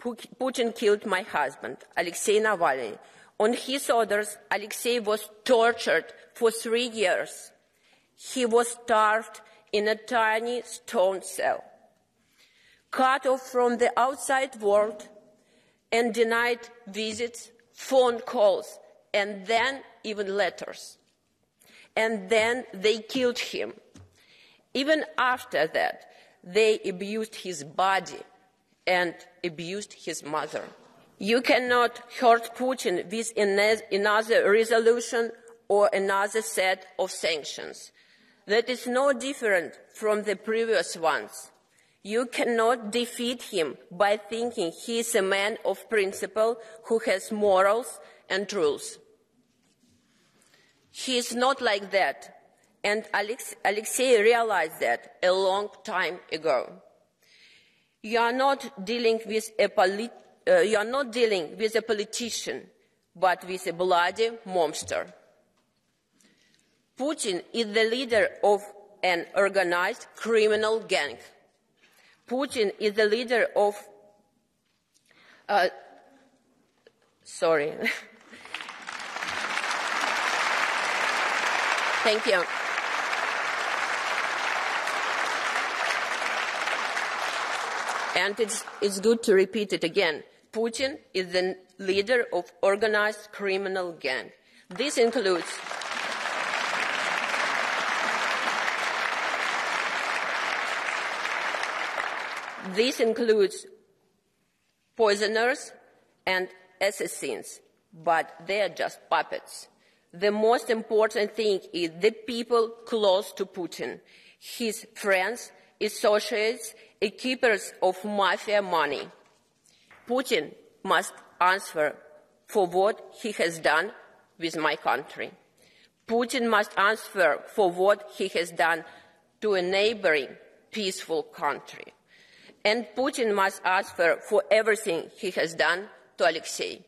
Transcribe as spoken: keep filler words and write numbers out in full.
Putin killed my husband, Alexei Navalny. On his orders, Alexei was tortured for three years. He was starved in a tiny stone cell, cut off from the outside world and denied visits, phone calls, and then even letters. And then they killed him. Even after that, they abused his body and abused his mother. You cannot hurt Putin with another resolution or another set of sanctions. That is no different from the previous ones. You cannot defeat him by thinking he is a man of principle who has morals and rules. He is not like that, and Alex- Alexei realized that a long time ago. You are not dealing with a polit- uh, you are not dealing with a politician, but with a bloody monster. Putin is the leader of an organized criminal gang. Putin is the leader of, uh, sorry. Thank you. And it's, it's good to repeat it again. Putin is the leader of organized criminal gang. This includes This includes poisoners and assassins, but they are just puppets. The most important thing is the people close to Putin, his friends, associates, and keepers of mafia money. Putin must answer for what he has done with my country. Putin must answer for what he has done to a neighboring peaceful country. And Putin must answer for everything he has done to Alexei.